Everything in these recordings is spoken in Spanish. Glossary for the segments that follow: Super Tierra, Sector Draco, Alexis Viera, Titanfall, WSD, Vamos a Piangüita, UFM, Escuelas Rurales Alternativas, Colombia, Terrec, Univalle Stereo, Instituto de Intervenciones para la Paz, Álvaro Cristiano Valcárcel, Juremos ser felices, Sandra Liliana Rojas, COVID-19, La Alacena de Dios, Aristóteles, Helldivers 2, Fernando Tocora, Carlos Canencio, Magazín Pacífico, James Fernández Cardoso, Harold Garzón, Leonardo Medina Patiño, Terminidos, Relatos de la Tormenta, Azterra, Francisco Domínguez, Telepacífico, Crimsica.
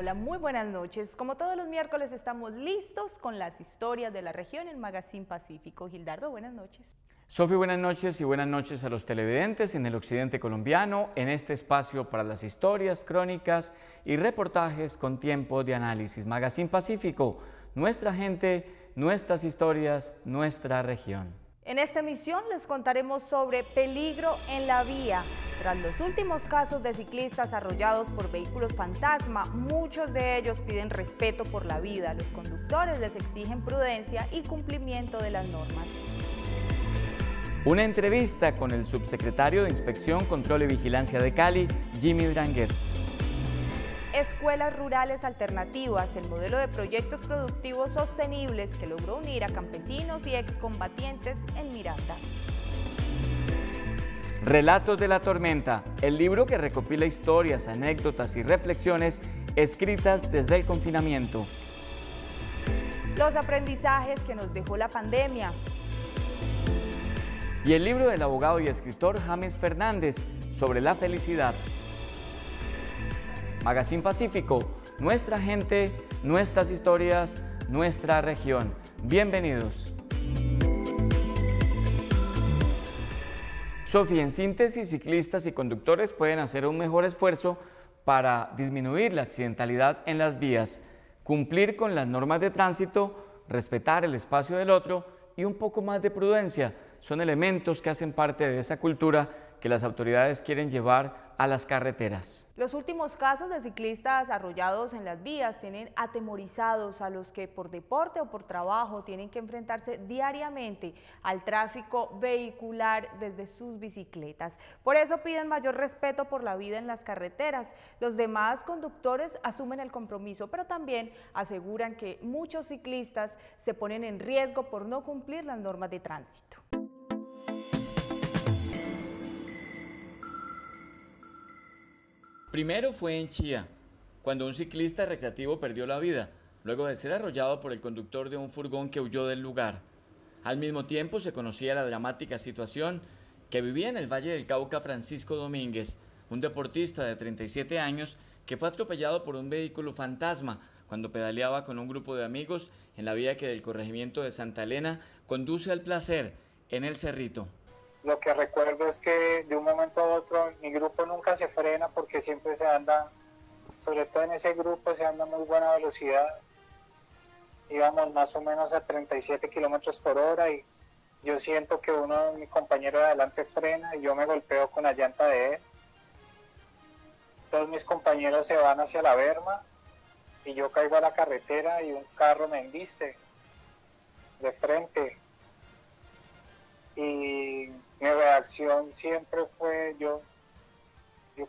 Hola, muy buenas noches. Como todos los miércoles estamos listos con las historias de la región en Magazín Pacífico. Gildardo, buenas noches. Sofi, buenas noches y buenas noches a los televidentes en el occidente colombiano, en este espacio para las historias, crónicas y reportajes con tiempo de análisis. Magazín Pacífico, nuestra gente, nuestras historias, nuestra región. En esta emisión les contaremos sobre peligro en la vía. Tras los últimos casos de ciclistas arrollados por vehículos fantasma, muchos de ellos piden respeto por la vida. Los conductores les exigen prudencia y cumplimiento de las normas. Una entrevista con el subsecretario de Inspección, Control y Vigilancia de Cali, Jimmy Dranguet. Escuelas Rurales Alternativas, el modelo de proyectos productivos sostenibles que logró unir a campesinos y excombatientes en Miranda. Relatos de la Tormenta, el libro que recopila historias, anécdotas y reflexiones escritas desde el confinamiento. Los aprendizajes que nos dejó la pandemia. Y el libro del abogado y escritor James Fernández sobre la felicidad. Magazín Pacífico, nuestra gente, nuestras historias, nuestra región. Bienvenidos. Sofía, en síntesis, ciclistas y conductores pueden hacer un mejor esfuerzo para disminuir la accidentalidad en las vías, cumplir con las normas de tránsito, respetar el espacio del otro y un poco más de prudencia. Son elementos que hacen parte de esa cultura que las autoridades quieren llevar a las carreteras. Los últimos casos de ciclistas arrollados en las vías tienen atemorizados a los que por deporte o por trabajo tienen que enfrentarse diariamente al tráfico vehicular desde sus bicicletas. Por eso piden mayor respeto por la vida en las carreteras. Los demás conductores asumen el compromiso, pero también aseguran que muchos ciclistas se ponen en riesgo por no cumplir las normas de tránsito. Primero fue en Chía, cuando un ciclista recreativo perdió la vida, luego de ser arrollado por el conductor de un furgón que huyó del lugar. Al mismo tiempo se conocía la dramática situación que vivía en el Valle del Cauca Francisco Domínguez, un deportista de 37 años que fue atropellado por un vehículo fantasma cuando pedaleaba con un grupo de amigos en la vía que del corregimiento de Santa Elena conduce al Placer, en el Cerrito. Lo que recuerdo es que de un momento a otro mi grupo nunca se frena porque siempre se anda, sobre todo en ese grupo se anda a muy buena velocidad. Íbamos más o menos a 37 km/h y yo siento que uno de mis compañeros de adelante frena y yo me golpeo con la llanta de él. Todos mis compañeros se van hacia la berma y yo caigo a la carretera y un carro me embiste de frente. Y mi reacción siempre fue, yo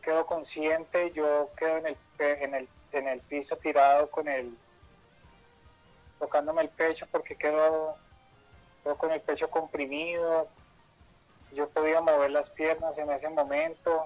quedo consciente, yo quedo en el piso tirado con él, tocándome el pecho porque quedo con el pecho comprimido, yo podía mover las piernas en ese momento,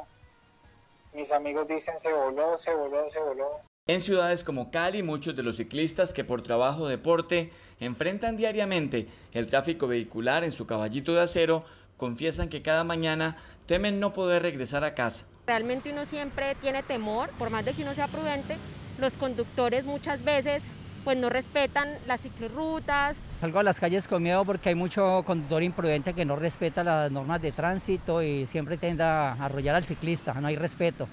mis amigos dicen se voló, se voló, se voló. En ciudades como Cali, muchos de los ciclistas que por trabajo o deporte enfrentan diariamente el tráfico vehicular en su caballito de acero, confiesan que cada mañana temen no poder regresar a casa. Realmente uno siempre tiene temor, por más de que uno sea prudente, los conductores muchas veces pues no respetan las ciclorrutas. Salgo a las calles con miedo porque hay mucho conductor imprudente que no respeta las normas de tránsito y siempre tiende a arrollar al ciclista, no hay respeto.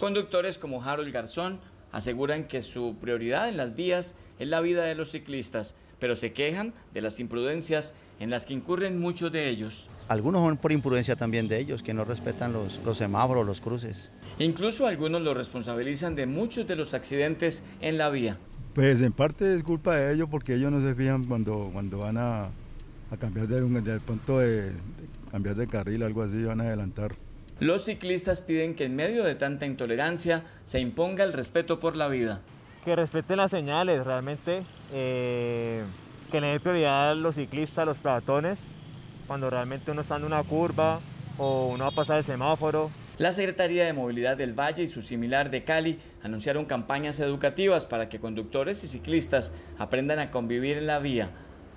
Conductores como Harold Garzón aseguran que su prioridad en las vías es la vida de los ciclistas, pero se quejan de las imprudencias en las que incurren muchos de ellos. Algunos son por imprudencia también de ellos, que no respetan los semáforos, los cruces. Incluso algunos los responsabilizan de muchos de los accidentes en la vía. Pues en parte es culpa de ellos porque ellos no se fijan cuando van a cambiar de carril, algo así, van a adelantar. Los ciclistas piden que en medio de tanta intolerancia se imponga el respeto por la vida. Que respeten las señales, realmente, que le den prioridad a los ciclistas, a los peatones, cuando realmente uno está en una curva o uno va a pasar el semáforo. La Secretaría de Movilidad del Valle y su similar de Cali anunciaron campañas educativas para que conductores y ciclistas aprendan a convivir en la vía,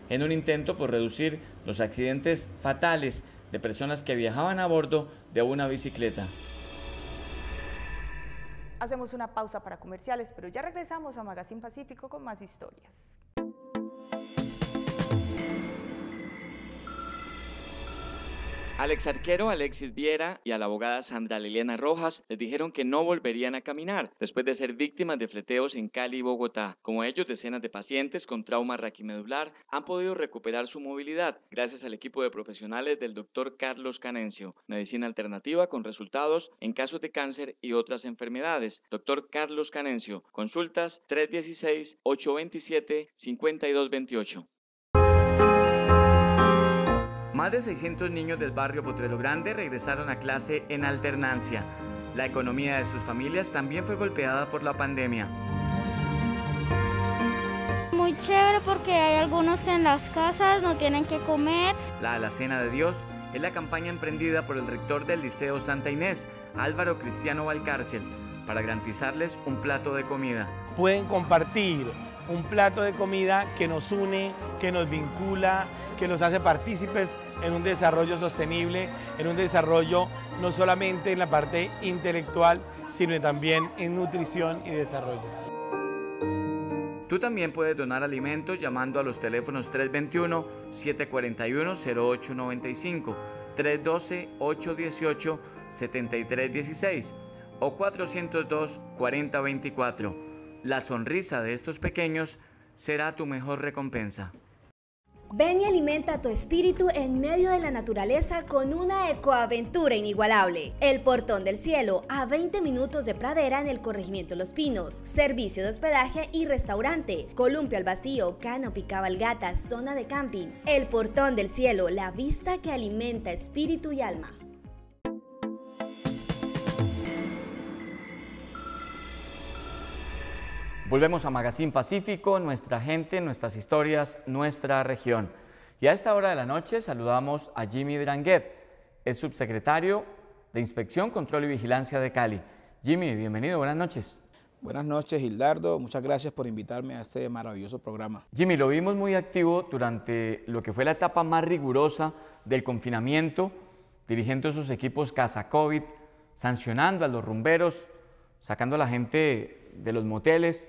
en un intento por reducir los accidentes fatales de personas que viajaban a bordo de una bicicleta. Hacemos una pausa para comerciales, pero ya regresamos a Magazín Pacífico con más historias. Alex Arquero, Alexis Viera y a la abogada Sandra Liliana Rojas les dijeron que no volverían a caminar después de ser víctimas de fleteos en Cali y Bogotá. Como ellos, decenas de pacientes con trauma raquimedular han podido recuperar su movilidad gracias al equipo de profesionales del doctor Carlos Canencio, medicina alternativa con resultados en casos de cáncer y otras enfermedades. Doctor Carlos Canencio, consultas 316-827-5228. Más de 600 niños del barrio Potrero Grande regresaron a clase en alternancia. La economía de sus familias también fue golpeada por la pandemia. Muy chévere porque hay algunos que en las casas no tienen que comer. La Alacena de Dios es la campaña emprendida por el rector del Liceo Santa Inés, Álvaro Cristiano Valcárcel, para garantizarles un plato de comida. Pueden compartir un plato de comida que nos une, que nos vincula, que nos hace partícipes en un desarrollo sostenible, en un desarrollo no solamente en la parte intelectual, sino también en nutrición y desarrollo. Tú también puedes donar alimentos llamando a los teléfonos 321-741-0895, 312-818-7316 o 402-4024. La sonrisa de estos pequeños será tu mejor recompensa. Ven y alimenta tu espíritu en medio de la naturaleza con una ecoaventura inigualable. El Portón del Cielo, a 20 minutos de Pradera en el corregimiento Los Pinos. Servicio de hospedaje y restaurante. Columpio al vacío, canopy, cabalgata, zona de camping. El Portón del Cielo, la vista que alimenta espíritu y alma. Volvemos a Magazín Pacífico, nuestra gente, nuestras historias, nuestra región. Y a esta hora de la noche saludamos a Jimmy Dranguet, el subsecretario de Inspección, Control y Vigilancia de Cali. Jimmy, bienvenido, buenas noches. Buenas noches, Gildardo, muchas gracias por invitarme a este maravilloso programa. Jimmy, lo vimos muy activo durante lo que fue la etapa más rigurosa del confinamiento, dirigiendo sus equipos Casa COVID, sancionando a los rumberos, sacando a la gente de los moteles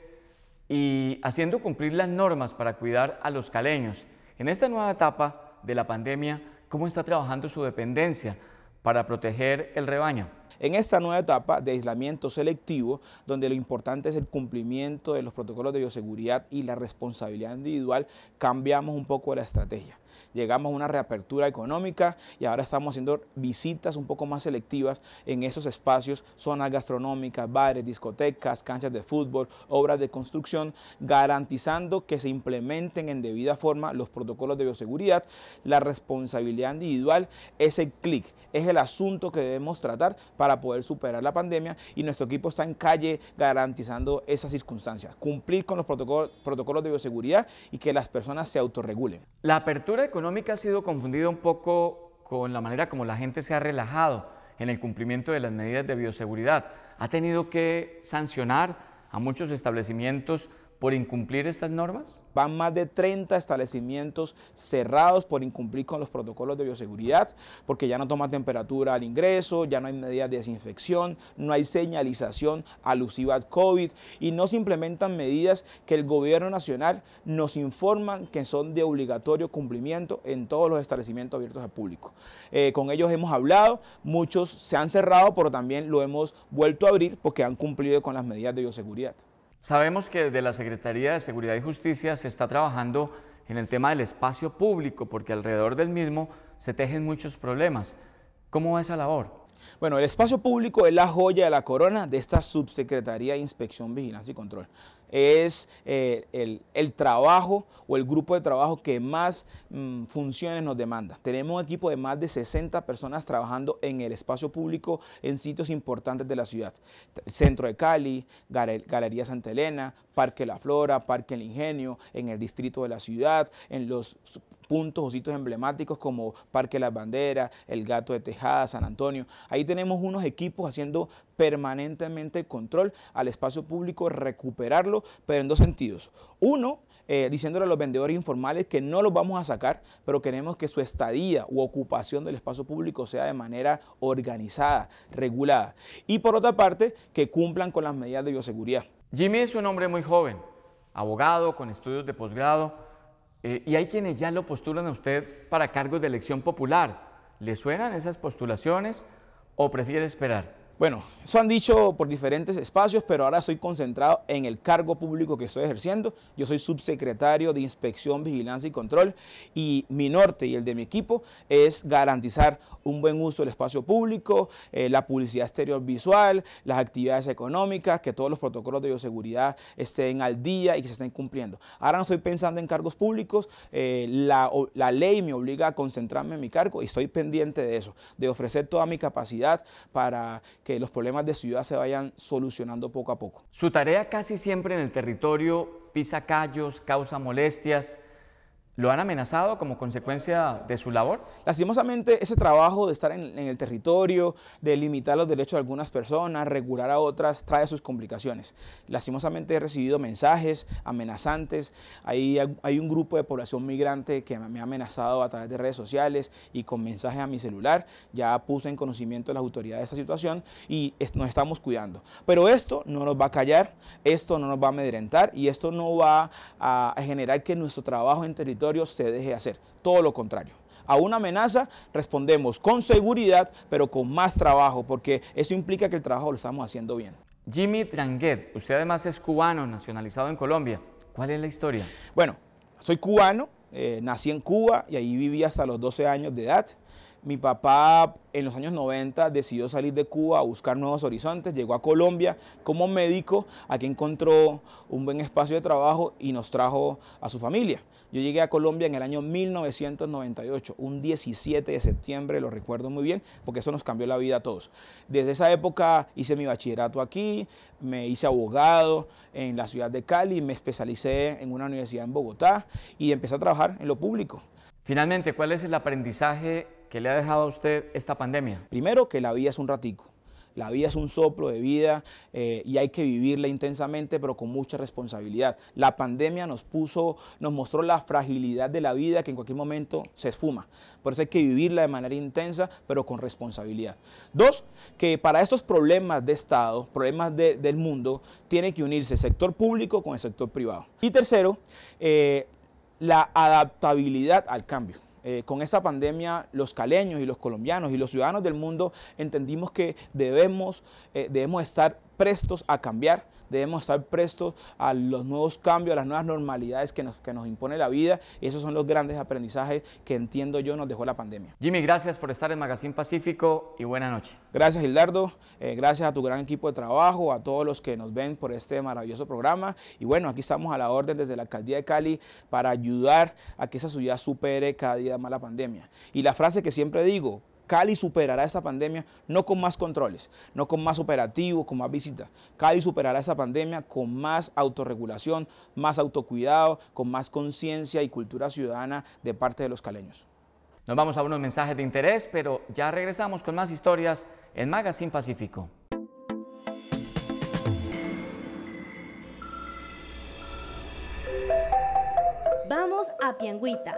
y haciendo cumplir las normas para cuidar a los caleños. En esta nueva etapa de la pandemia, ¿cómo está trabajando su dependencia para proteger el rebaño? En esta nueva etapa de aislamiento selectivo, donde lo importante es el cumplimiento de los protocolos de bioseguridad y la responsabilidad individual, cambiamos un poco la estrategia. Llegamos a una reapertura económica y ahora estamos haciendo visitas un poco más selectivas en esos espacios, zonas gastronómicas, bares, discotecas, canchas de fútbol, obras de construcción, garantizando que se implementen en debida forma los protocolos de bioseguridad. La responsabilidad individual es el clic, es el asunto que debemos tratar para poder superar la pandemia, y nuestro equipo está en calle garantizando esas circunstancias, cumplir con los protocolos de bioseguridad y que las personas se autorregulen. La apertura económica ha sido confundida un poco con la manera como la gente se ha relajado en el cumplimiento de las medidas de bioseguridad. ¿Ha tenido que sancionar a muchos establecimientos por incumplir estas normas? Van más de 30 establecimientos cerrados por incumplir con los protocolos de bioseguridad, porque ya no toman temperatura al ingreso, ya no hay medidas de desinfección, no hay señalización alusiva al COVID y no se implementan medidas que el gobierno nacional nos informan que son de obligatorio cumplimiento en todos los establecimientos abiertos al público. Con ellos hemos hablado, muchos se han cerrado, pero también lo hemos vuelto a abrir porque han cumplido con las medidas de bioseguridad. Sabemos que desde la Secretaría de Seguridad y Justicia se está trabajando en el tema del espacio público, porque alrededor del mismo se tejen muchos problemas. ¿Cómo va esa labor? Bueno, el espacio público es la joya de la corona de esta Subsecretaría de Inspección, Vigilancia y Control. Es el trabajo o el grupo de trabajo que más funciones nos demanda. Tenemos un equipo de más de 60 personas trabajando en el espacio público en sitios importantes de la ciudad. El centro de Cali, Galería Santa Elena, Parque La Flora, Parque El Ingenio, en el distrito de la ciudad, en los puntos o sitios emblemáticos como Parque Las Banderas, El Gato de Tejada, San Antonio. Ahí tenemos unos equipos haciendo permanentemente control al espacio público, recuperarlo, pero en dos sentidos. Uno, diciéndole a los vendedores informales que no los vamos a sacar, pero queremos que su estadía u ocupación del espacio público sea de manera organizada, regulada. Y por otra parte, que cumplan con las medidas de bioseguridad. Jimmy es un hombre muy joven, abogado, con estudios de posgrado, y hay quienes ya lo postulan a usted para cargos de elección popular. ¿Le suenan esas postulaciones o prefiere esperar? Bueno, eso han dicho por diferentes espacios, pero ahora soy concentrado en el cargo público que estoy ejerciendo. Yo soy subsecretario de Inspección, Vigilancia y Control, y mi norte y el de mi equipo es garantizar un buen uso del espacio público, la publicidad exterior visual, las actividades económicas, que todos los protocolos de bioseguridad estén al día y que se estén cumpliendo. Ahora no estoy pensando en cargos públicos, la ley me obliga a concentrarme en mi cargo y estoy pendiente de eso, de ofrecer toda mi capacidad para que los problemas de ciudad se vayan solucionando poco a poco. Su tarea casi siempre en el territorio pisa callos, causa molestias. ¿Lo han amenazado como consecuencia de su labor? Lastimosamente, ese trabajo de estar en el territorio, de limitar los derechos de algunas personas, regular a otras, trae sus complicaciones. Lastimosamente he recibido mensajes amenazantes. Hay un grupo de población migrante que me ha amenazado a través de redes sociales y con mensajes a mi celular. Ya puse en conocimiento a las autoridades esta situación y nos estamos cuidando. Pero esto no nos va a callar, esto no nos va a amedrentar y esto no va a generar que nuestro trabajo en territorio se deje hacer, todo lo contrario. A una amenaza respondemos con seguridad, pero con más trabajo, porque eso implica que el trabajo lo estamos haciendo bien. Jimmy Dranguet, usted además es cubano, nacionalizado en Colombia. ¿Cuál es la historia? Bueno, soy cubano, nací en Cuba y ahí viví hasta los 12 años de edad. Mi papá en los años 90 decidió salir de Cuba a buscar nuevos horizontes, llegó a Colombia como médico, aquí encontró un buen espacio de trabajo y nos trajo a su familia. Yo llegué a Colombia en el año 1998, un 17 de septiembre, lo recuerdo muy bien, porque eso nos cambió la vida a todos. Desde esa época hice mi bachillerato aquí, me hice abogado en la ciudad de Cali, me especialicé en una universidad en Bogotá y empecé a trabajar en lo público. Finalmente, ¿cuál es el aprendizaje que le ha dejado a usted esta pandemia? Primero, que la vida es un ratico. La vida es un soplo de vida y hay que vivirla intensamente, pero con mucha responsabilidad. La pandemia nos mostró la fragilidad de la vida que en cualquier momento se esfuma. Por eso hay que vivirla de manera intensa, pero con responsabilidad. Dos, que para estos problemas de Estado, problemas del mundo, tiene que unirse el sector público con el sector privado. Y tercero, la adaptabilidad al cambio. Con esta pandemia, los caleños y los colombianos y los ciudadanos del mundo entendimos que debemos estar prestos a cambiar, debemos estar prestos a los nuevos cambios, a las nuevas normalidades que nos impone la vida. Esos son los grandes aprendizajes que, entiendo yo, nos dejó la pandemia. Jimmy, gracias por estar en Magazín Pacífico y buena noche. Gracias, Gildardo. Gracias a tu gran equipo de trabajo, a todos los que nos ven por este maravilloso programa. Y bueno, aquí estamos a la orden desde la Alcaldía de Cali para ayudar a que esa ciudad supere cada día más la pandemia. Y la frase que siempre digo: Cali superará esta pandemia no con más controles, no con más operativos, con más visitas. Cali superará esta pandemia con más autorregulación, más autocuidado, con más conciencia y cultura ciudadana de parte de los caleños. Nos vamos a unos mensajes de interés, pero ya regresamos con más historias en Magazín Pacífico. Vamos a Piangüita,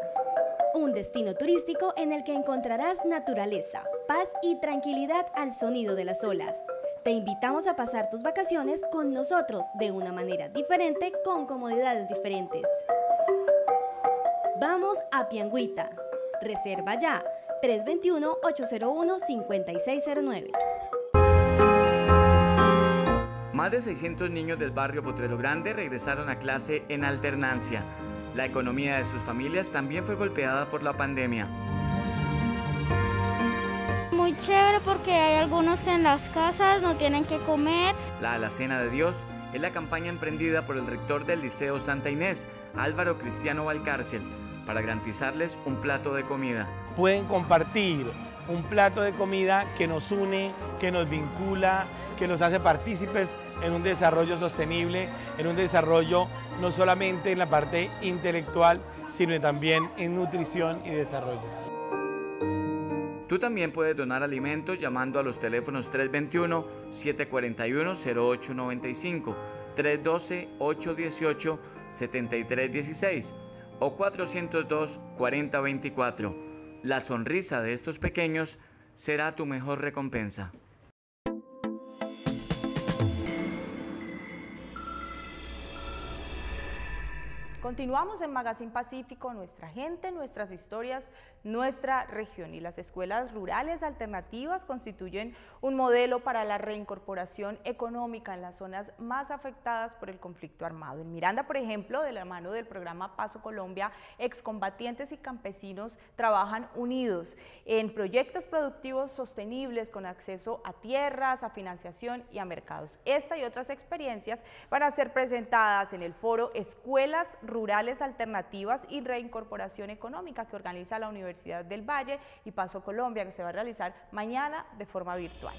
un destino turístico en el que encontrarás naturaleza, paz y tranquilidad al sonido de las olas. Te invitamos a pasar tus vacaciones con nosotros de una manera diferente, con comodidades diferentes. Vamos a Piangüita. Reserva ya, 321-801-5609. Más de 600 niños del barrio Potrero Grande regresaron a clase en alternancia. La economía de sus familias también fue golpeada por la pandemia. Muy chévere porque hay algunos que en las casas no tienen que comer. La Alacena de Dios es la campaña emprendida por el rector del Liceo Santa Inés, Álvaro Cristiano Valcárcel, para garantizarles un plato de comida. Pueden compartir un plato de comida que nos une, que nos vincula, que nos hace partícipes en un desarrollo sostenible, en un desarrollo no solamente en la parte intelectual, sino también en nutrición y desarrollo. Tú también puedes donar alimentos llamando a los teléfonos 321-741-0895 312-818-7316 o 402-4024. La sonrisa de estos pequeños será tu mejor recompensa. Continuamos en Magazín Pacífico, nuestra gente, nuestras historias, nuestra región. Y las escuelas rurales alternativas constituyen un modelo para la reincorporación económica en las zonas más afectadas por el conflicto armado. En Miranda, por ejemplo, de la mano del programa Paso Colombia, excombatientes y campesinos trabajan unidos en proyectos productivos sostenibles con acceso a tierras, a financiación y a mercados. Esta y otras experiencias van a ser presentadas en el foro Escuelas Rurales Alternativas y Reincorporación Económica que organiza la Universidad del Valle y Paso Colombia, que se va a realizar mañana de forma virtual.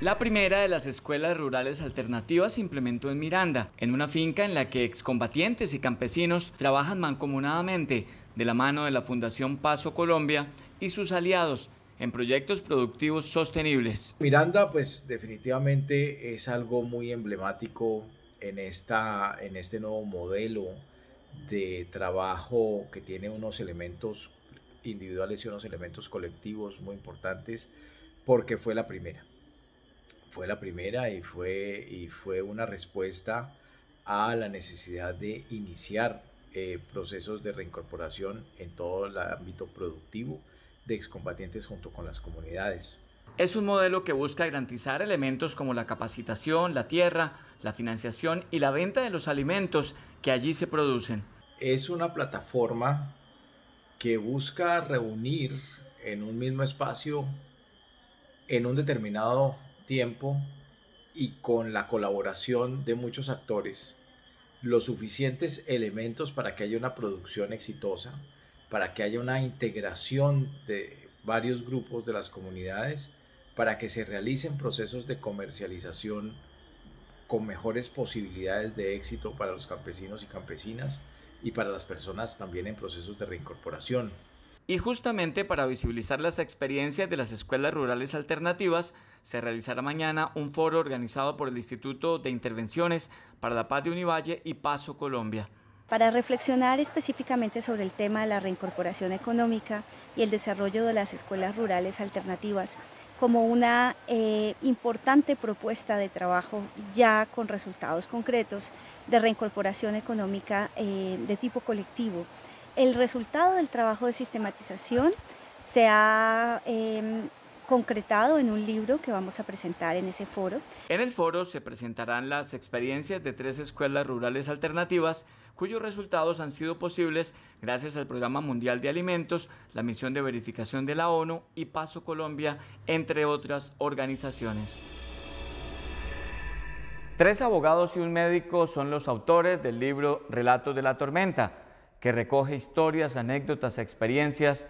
La primera de las escuelas rurales alternativas se implementó en Miranda, en una finca en la que excombatientes y campesinos trabajan mancomunadamente de la mano de la Fundación Paso Colombia y sus aliados en proyectos productivos sostenibles. Miranda, pues definitivamente es algo muy emblemático en este nuevo modelo de trabajo que tiene unos elementos individuales y unos elementos colectivos muy importantes, porque fue la primera y fue una respuesta a la necesidad de iniciar procesos de reincorporación en todo el ámbito productivo de excombatientes junto con las comunidades. Es un modelo que busca garantizar elementos como la capacitación, la tierra, la financiación y la venta de los alimentos que allí se producen. Es una plataforma que busca reunir en un mismo espacio, en un determinado tiempo y con la colaboración de muchos actores, los suficientes elementos para que haya una producción exitosa, para que haya una integración de varios grupos de las comunidades, para que se realicen procesos de comercialización con mejores posibilidades de éxito para los campesinos y campesinas y para las personas también en procesos de reincorporación. Y justamente para visibilizar las experiencias de las escuelas rurales alternativas, se realizará mañana un foro organizado por el Instituto de Intervenciones para la Paz de Univalle y Paso Colombia, para reflexionar específicamente sobre el tema de la reincorporación económica y el desarrollo de las escuelas rurales alternativas como una importante propuesta de trabajo ya con resultados concretos de reincorporación económica de tipo colectivo. El resultado del trabajo de sistematización se ha concretado en un libro que vamos a presentar en ese foro. En el foro se presentarán las experiencias de 3 escuelas rurales alternativas cuyos resultados han sido posibles gracias al Programa Mundial de Alimentos, la Misión de Verificación de la ONU y Paso Colombia, entre otras organizaciones. 3 abogados y un médico son los autores del libro Relatos de la Tormenta, que recoge historias, anécdotas, experiencias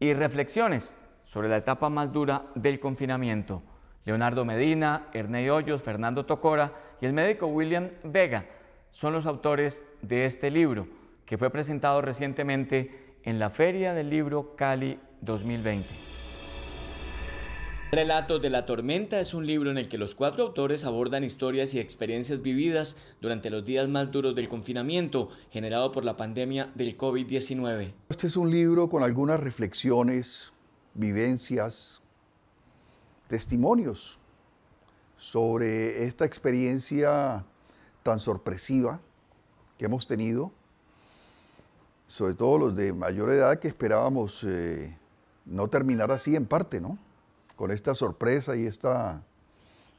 y reflexiones sobre la etapa más dura del confinamiento. Leonardo Medina, Hernán Hoyos, Fernando Tocora y el médico William Vega son los autores de este libro, que fue presentado recientemente en la Feria del Libro Cali 2020. Relatos de la Tormenta es un libro en el que los 4 autores abordan historias y experiencias vividas durante los días más duros del confinamiento generado por la pandemia del COVID-19. Este es un libro con algunas reflexiones, vivencias, testimonios sobre esta experiencia tan sorpresiva que hemos tenido, sobre todo los de mayor edad que esperábamos no terminar así en parte, ¿no? Con esta sorpresa y esta,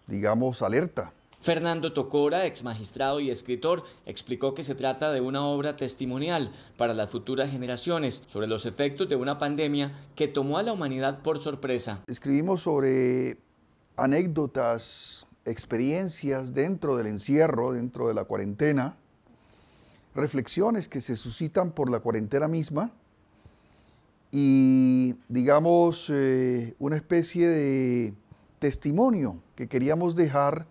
digamos, alerta. Fernando Tocora, ex magistrado y escritor, explicó que se trata de una obra testimonial para las futuras generaciones sobre los efectos de una pandemia que tomó a la humanidad por sorpresa. Escribimos sobre anécdotas, experiencias dentro del encierro, dentro de la cuarentena, reflexiones que se suscitan por la cuarentena misma y, digamos, una especie de testimonio que queríamos dejar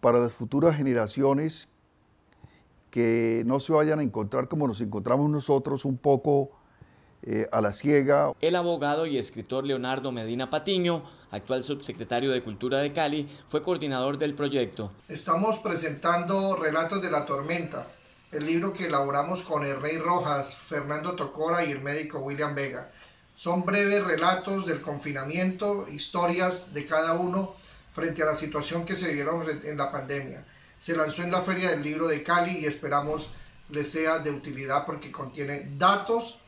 para las futuras generaciones, que no se vayan a encontrar como nos encontramos nosotros, un poco a la ciega. El abogado y escritor Leonardo Medina Patiño actual subsecretario de Cultura de Cali, fue coordinador del proyecto. Estamos presentando Relatos de la Tormenta, el libro que elaboramos con el Rey Rojas, Fernando Tocora y el médico William Vega. Son breves relatos del confinamiento, historias de cada uno frente a la situación que se vivieron en la pandemia. Se lanzó en la Feria del Libro de Cali y esperamos les sea de utilidad porque contiene datos,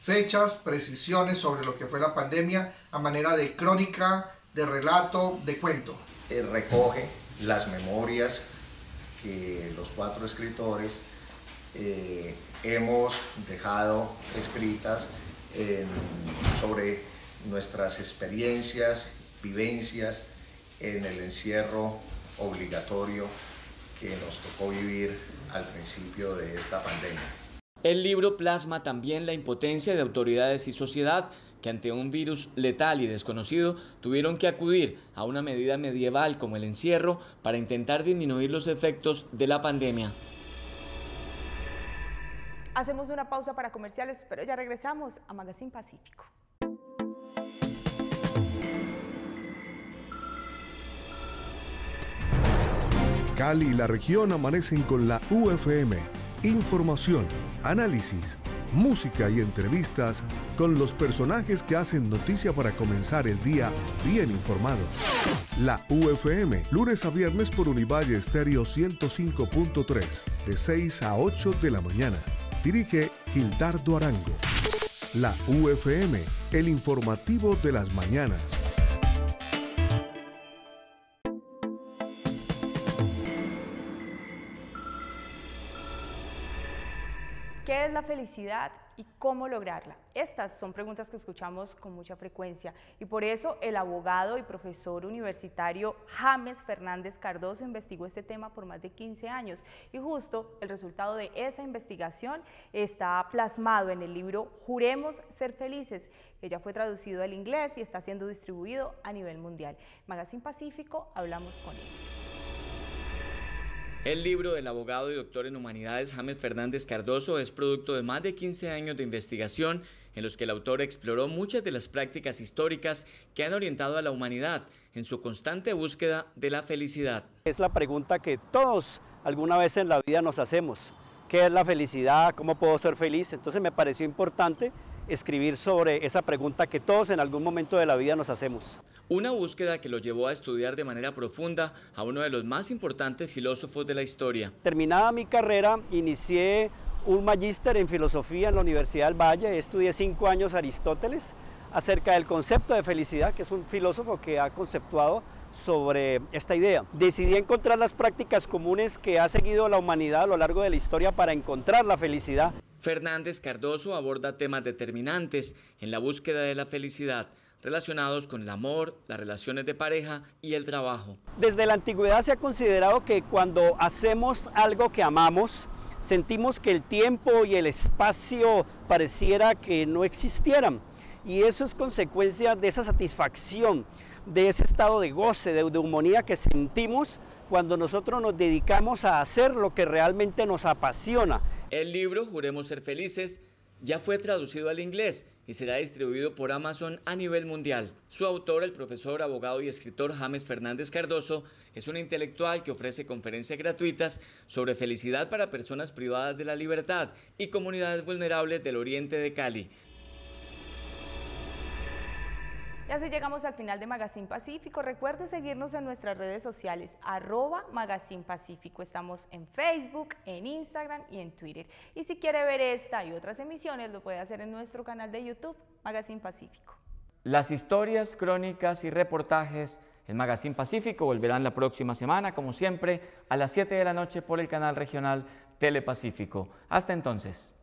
fechas, precisiones sobre lo que fue la pandemia a manera de crónica, de relato, de cuento. Recoge las memorias que los cuatro escritores hemos dejado escritas sobre nuestras experiencias, vivencias en el encierro obligatorio que nos tocó vivir al principio de esta pandemia. El libro plasma también la impotencia de autoridades y sociedad que ante un virus letal y desconocido tuvieron que acudir a una medida medieval como el encierro para intentar disminuir los efectos de la pandemia. Hacemos una pausa para comerciales, pero ya regresamos a Magazín Pacífico. Cali y la región amanecen con la UFM. Información, análisis, música y entrevistas con los personajes que hacen noticia para comenzar el día bien informado. La UFM, lunes a viernes por Univalle Stereo 105.3, de 6 a 8 de la mañana. Dirige Gildardo Arango. La UFM, el informativo de las mañanas. ¿Qué es la felicidad y cómo lograrla? Estas son preguntas que escuchamos con mucha frecuencia y por eso el abogado y profesor universitario James Fernández Cardoso investigó este tema por más de 15 años y justo el resultado de esa investigación está plasmado en el libro Juremos ser felices, que ya fue traducido al inglés y está siendo distribuido a nivel mundial. Magazín Pacífico, hablamos con él. El libro del abogado y doctor en humanidades James Fernández Cardoso es producto de más de 15 años de investigación en los que el autor exploró muchas de las prácticas históricas que han orientado a la humanidad en su constante búsqueda de la felicidad. Es la pregunta que todos alguna vez en la vida nos hacemos. ¿Qué es la felicidad? ¿Cómo puedo ser feliz? Entonces me pareció importante escribir sobre esa pregunta que todos en algún momento de la vida nos hacemos. Una búsqueda que lo llevó a estudiar de manera profunda a uno de los más importantes filósofos de la historia. Terminada mi carrera, inicié un magíster en filosofía en la Universidad del Valle. Estudié 5 años Aristóteles acerca del concepto de felicidad, que es un filósofo que ha conceptuado sobre esta idea. Decidí encontrar las prácticas comunes que ha seguido la humanidad a lo largo de la historia para encontrar la felicidad. Fernández Cardoso aborda temas determinantes en la búsqueda de la felicidad, relacionados con el amor, las relaciones de pareja y el trabajo. Desde la antigüedad se ha considerado que cuando hacemos algo que amamos, sentimos que el tiempo y el espacio pareciera que no existieran. Y eso es consecuencia de esa satisfacción, de ese estado de goce, de eudemonía que sentimos cuando nosotros nos dedicamos a hacer lo que realmente nos apasiona. El libro Juremos ser felices ya fue traducido al inglés y será distribuido por Amazon a nivel mundial. Su autor, el profesor, abogado y escritor James Fernández Cardoso, es un intelectual que ofrece conferencias gratuitas sobre felicidad para personas privadas de la libertad y comunidades vulnerables del oriente de Cali. Y así llegamos al final de Magazín Pacífico. Recuerde seguirnos en nuestras redes sociales, @Magazín Pacífico. Estamos en Facebook, en Instagram y en Twitter. Y si quiere ver esta y otras emisiones, lo puede hacer en nuestro canal de YouTube, Magazín Pacífico. Las historias, crónicas y reportajes en Magazín Pacífico volverán la próxima semana, como siempre, a las 7 de la noche por el canal regional Telepacífico. Hasta entonces.